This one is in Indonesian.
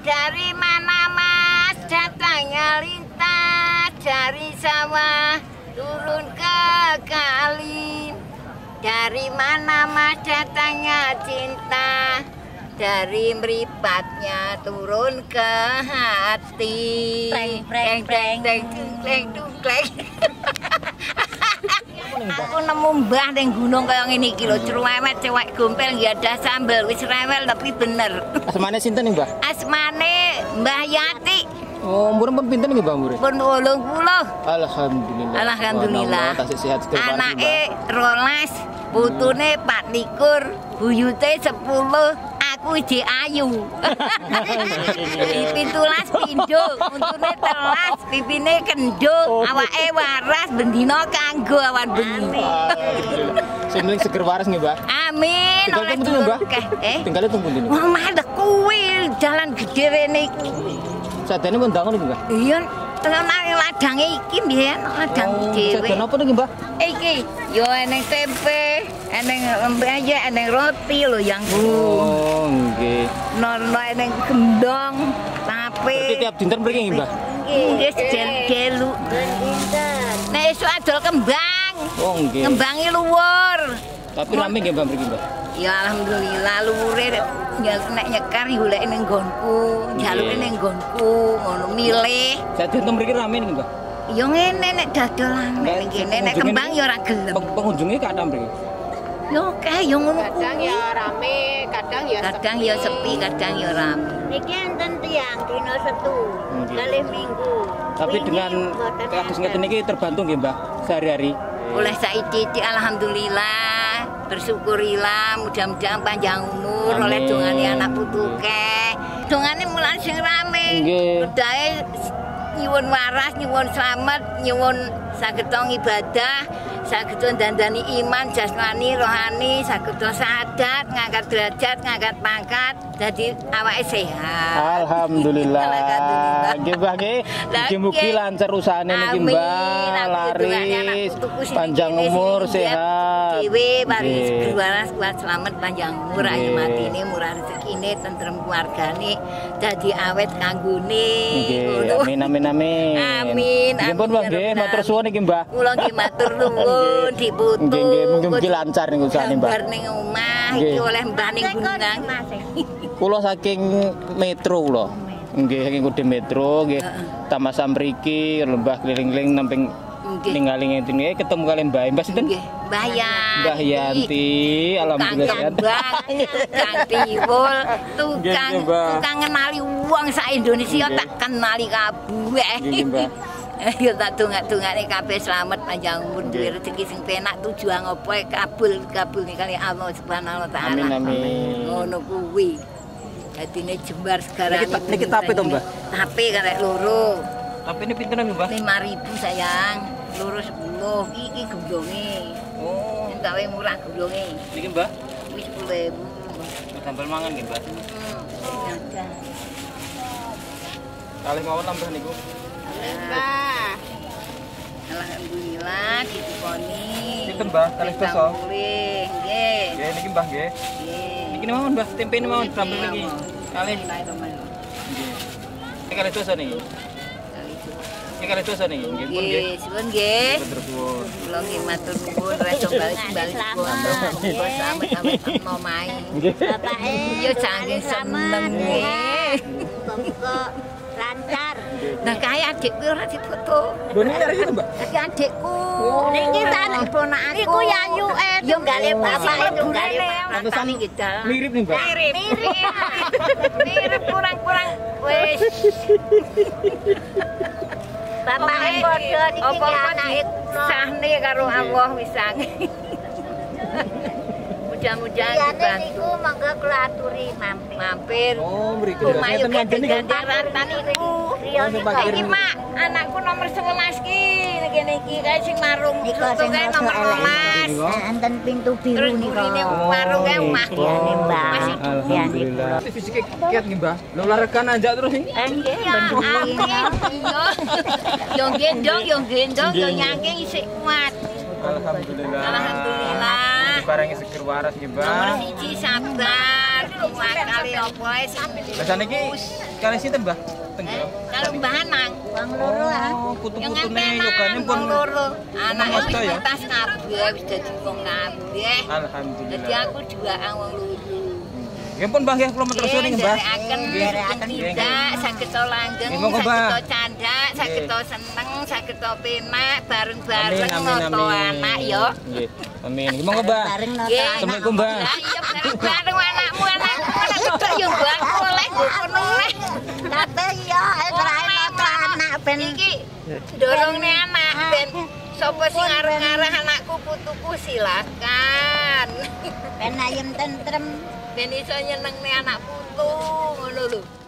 Dari mana mas datangnya lintas, dari sawah turun ke kali. Dari mana mas datangnya cinta, dari meripatnya turun ke hati. Preng preng preng preng preng. Aku nemu mbah ning gunung kaya ngene iki lho, cruwet cewek gompel nggih ada sambel, wis rewel tapi bener. Asmane sinten nih, Mbah? Asmane Mbah Yati. Oh, umur pinten nggih, Mbah umure? Pun 80. Alhamdulillah. Alhamdulillah. Tasih sehat sedaya. Anake 12, putune Pak Nikur, buyute 10. Aku je ayu. Pitulas pindho, untune telas, pipine kendho, awake waras bendina kanggo awan bengi. Sing penting seger waras nggih, Mbak. Amin. Tinggalke pundi, Mbak? Tinggalke pundi niku? Wah, malah kuwi dalan gedhe rene iki. Sadene pun dangun iki, Mbak. Iya, tenan ladange iki mbiyen ladang dhewe. Saden apa niki, Mbak? Iki yo eneng tempe, eneng aja, eneng roti lho yang ku. Nggih. Nono ning gendong, tape. Tiap dinten mriki nggih, Mbah. Nggih, jengelu. Dinten. Nek esuk adol kembang. Oh, nggih. Kembange luwur. Tapi rame nggih, Mbah mriki, Mbah. Ya alhamdulillah luwure nek nyekar goleki ning nggonku, njaluke ning nggonku, ngono milih. Dinten mriki rame nggih, Mbah. Ya ngene nek dadolan ning kene nek kembang ya ora gelem. Pengunjunge kathah mriki. Yo kae yo ngono kuwi. Kadang ya rame, kadang ya sepi, kadang ya rame. Niki enten tiyang dina setu, kalih minggu. Tapi dengan kados ngeten niki terbantu nggih, Mbah, sehari-hari. Oleh saiki alhamdulillah, bersyukurilah, mudah-mudahan panjang umur, oleh dongane anak putu kek. Dongane mulane sing rame. Kedae nyuwun waras, nyuwun slamet, nyuwun sagetong ibadah. Sagedo dandani iman, jasmani, rohani, sagedo sadat, ngangkat derajat, ngangkat pangkat, jadi awake sehat. Alhamdulillah. Nggih, Mbah nggih. Mugi-mugi lancar usahane niki, Mbah. Laris, panjang umur, sehat. Dewe mari waras kuat slamet panjang umur, ayu matine, murah rezekine, tentrem keluargane, dadi awet kanggone. Nggih. Amin amin amin. Amin. Nggih pun Mbah nggih, matur suwun niki, Mbah. Kula nggih matur nuwun. Dibutuh. Nggih, mugi-mugi lancar niku usahane, Mbak. Bar ning omah iki oleh Mbah ning Gunung. Kula saking metro kula. Nggih, saking Kudem Metro nggih. Tamasah mriki lembah keliling-keliling namping ningali ngeten nggih ketemu kalian Mbah. Mbah sinten? Nggih, Mbah Yati. Mbah Yanti, alhamdulillah sehat. Tukang tiwul, tukang kenali wong sak Indonesia tak kenali kabeh. Nggih, Mbah. Ya tak dongak-dongakne kabeh slamet panjang umur, duwe rezeki sing penak, tujuan apa kabul-kabulne kali Allah Subhanahu wa taala. Amin. Ngono kuwi. Dadine jembar sekarang. Niki tape to, Mbah? Tape karek loro. Tapene pinten, Mbah? 5.000, sayang. Loro 10. Iki gembonge. Oh, entawe murah gembonge. Niki, Mbah? Wis 10.000. Sambal mangan nggih, Mbah. Heeh. Kalih mawon nambah niku. Mbah. Alhamdulillah ditukoni. Pinten, Mbah? Kalih basa. Nggih. Nggih, niki Mbah nggih. Nggih. Niki mawon, Mbah, tempe mawon brambil niki. Kalih. Nggih. Niki kalih basa niki. Niki kalih basa niki. Nggih, pun nggih. Suwun nggih. Matur suwun. Kula nggih matur nuwun rejo bali-bali kula. Wis sampe-sampe omahe. Nggih. Bapake yo jangking seneng nggih. Muga-muga lancar. Nah kae adikku ora difoto. Lho niki arek itu, Mbak. Iki adikku. Niki tanah ponakanku. Niku yanyuke tunggale bapake tunggale mantan iki dalan. Mirip nih, Mbak. Mirip. Mirip kurang-kurang wis. Bapake padha iki anake sahne karo Allah wisang. Mudah-mudahan dibantu. Monggo kula aturi mampir. Oh, mriki rata niku. Iki Mak, anakku nomor 11 ki ngene iki kae sing marung iki nomor 12. Enten pintu biru niku. Marung kae omah diane, Mbak. Alhamdulillah. Fisike kiat nggih, Mbah. Lho olahraga nanjak terus iki. Nggih, yo gendong, yo gendong, yo nyangking isih kuat. Alhamdulillah. Alhamdulillah. Barangnya seger waras nggih, Mbah. Nomor 1 sabar. kali opo ae sing biasane iki kali sinten Mbah? Kalau Mbahan manggung loro lah. Kutu-kutune yogane pun loro. Anak tas kabeh wis dadi wong kabeh. Alhamdulillah. Dadi aku dua wong loro. Nggih pun Mbah nggih kula matur suwun nggih Mbah. Derekaken tindak saged to langgeng, saged to candak, saged to seneng, saged to penak bareng-bareng noto anak yo. Nggih. Amin. Nggih monggo Mbah. Assalamualaikum Mbah. Iya bareng anakmu anakku anak yo Mbah oleh ngono leh. Lha iya trae anak ben iki dorong ne anak ben sapa sing ngarah-ngarah anakku putuku silakan. Ben ayem tentrem. Ben iso nyeneng nih anak putu ngono lho.